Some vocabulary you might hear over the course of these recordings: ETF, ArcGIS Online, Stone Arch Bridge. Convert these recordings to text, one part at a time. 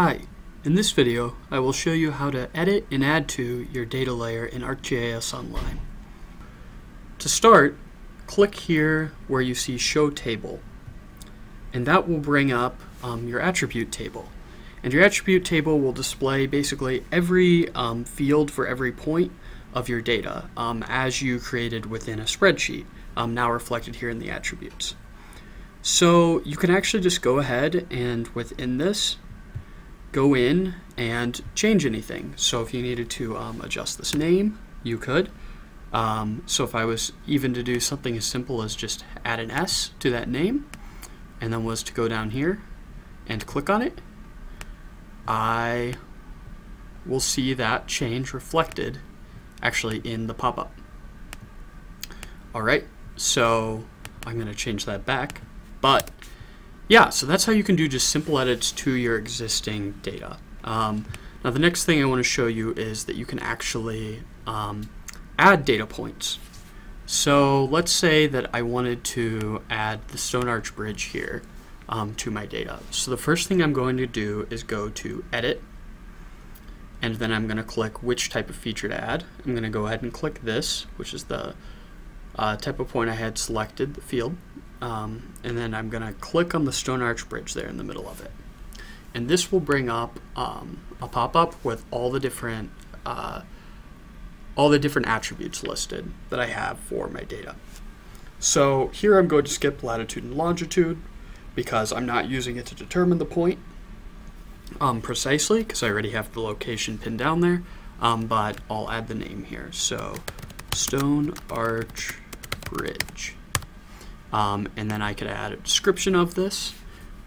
Hi, in this video I will show you how to edit and add to your data layer in ArcGIS Online. To start, click here where you see Show Table, and that will bring up your attribute table. And your attribute table will display basically every field for every point of your data as you created within a spreadsheet, now reflected here in the attributes. So you can actually just go ahead and within this go in and change anything. So if you needed to adjust this name, you could. So if I was even to do something as simple as just add an S to that name, and then was to go down here and click on it, I will see that change reflected actually in the pop-up. Alright, so I'm going to change that back. But yeah, so that's how you can do just simple edits to your existing data. Now the next thing I want to show you is that you can actually add data points. So let's say that I wanted to add the Stone Arch Bridge here to my data. So the first thing I'm going to do is go to Edit, and then I'm going to click which type of feature to add. I'm going to go ahead and click this, which is the type of point I had selected, the field, and then I'm going to click on the Stone Arch Bridge there in the middle of it. And this will bring up a pop-up with all the different attributes listed that I have for my data. So here I'm going to skip latitude and longitude, because I'm not using it to determine the point precisely, because I already have the location pinned down there, but I'll add the name here. So Stone Arch Bridge. And then I could add a description of this,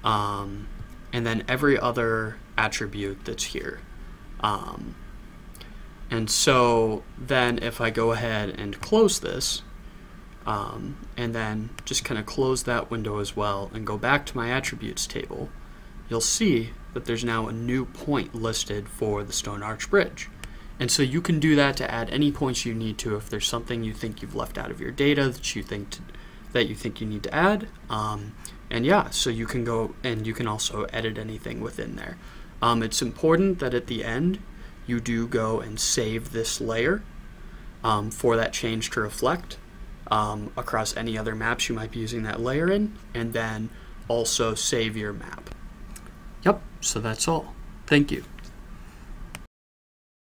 and then every other attribute that's here. And so then if I go ahead and close this, and then just kind of close that window as well and go back to my attributes table, you'll see that there's now a new point listed for the Stone Arch Bridge. And so you can do that to add any points you need to if there's something you think you've left out of your data that you think you need to add. And yeah, so you can go and you can also edit anything within there. It's important that at the end you do go and save this layer for that change to reflect across any other maps you might be using that layer in, and then also save your map. Yep, so that's all. Thank you.